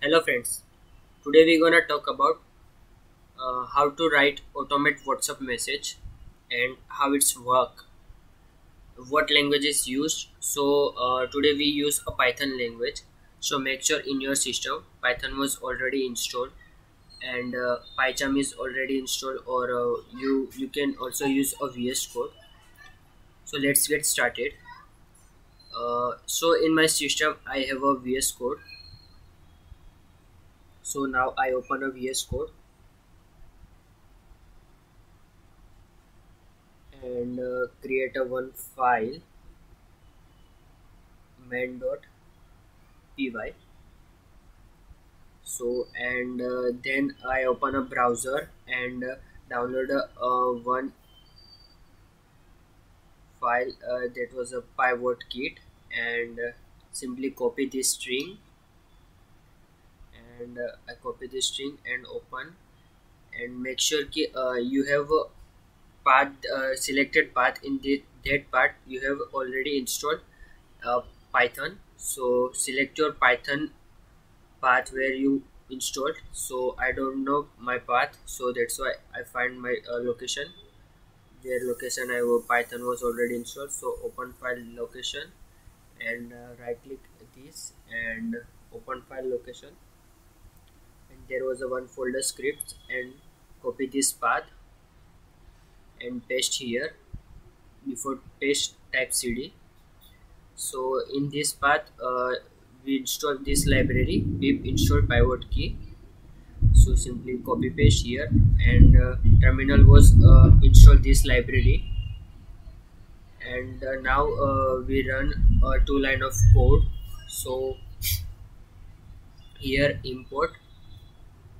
Hello friends, today we're gonna talk about how to write automate WhatsApp message and how it's work, what language is used. So today we use a Python language, so make sure in your system Python was already installed and PyCharm is already installed, or you can also use a VS Code. So let's get started. So in my system I have a VS Code. So now I open a VS Code and create a one file, main.py. So and then I open a browser and download one file that was a PyWhatKit, and simply copy this string. And I copy the string and open, and make sure ki, you have a path, selected path. In that part you have already installed Python, so select your Python path where you installed. So I don't know my path, so that's why I find my location. Their location I have, Python was already installed, so open file location and right click this and open file location. There was a one folder script, and copy this path and paste here. Before paste, type cd. So in this path we install this library, pip install PyWhatKit. So simply copy paste here, and terminal was install this library. And now we run two line of code. So here import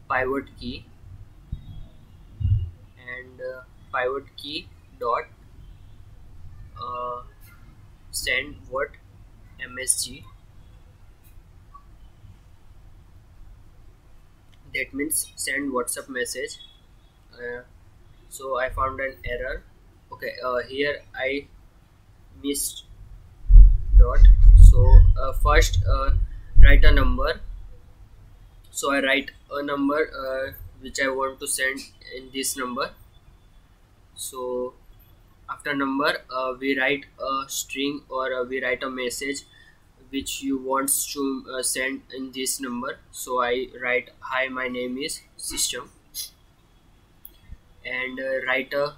PyWhatKit and PyWhatKit dot send what msg. That means send WhatsApp message. So I found an error. Okay, here I missed dot. So first write a number. So I write a number which I want to send in this number. So after number we write a string, or we write a message which you want to send in this number. So I write hi, my name is system, and write a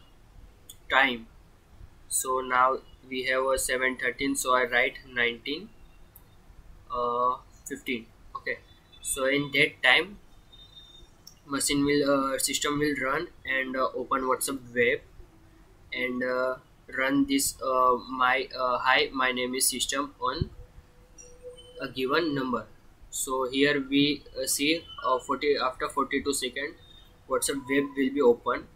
time. So now we have a 7:13, so I write 19:15. Okay. So in that time machine will system will run and open WhatsApp web and run this hi, my name is system on a given number. So here we see after 42 seconds WhatsApp web will be open,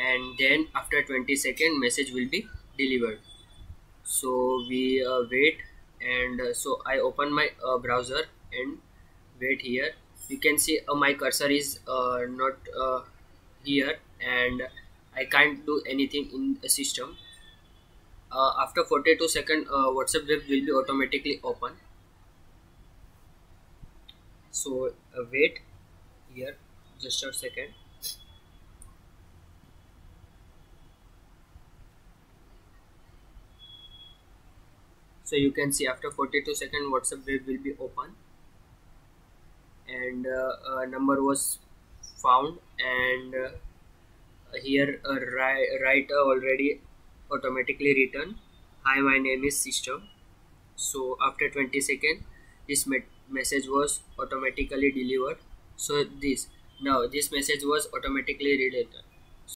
and then after 20 seconds message will be delivered. So we wait, and so I open my browser and wait here. You can see my cursor is not here, and I can't do anything in the system. After 42 seconds WhatsApp web will be automatically open. So wait here just a second. So you can see after 42 seconds WhatsApp web will be open, and a number was found, and here write already automatically written hi, my name is system. So after 20 seconds this message was automatically delivered. So this message was automatically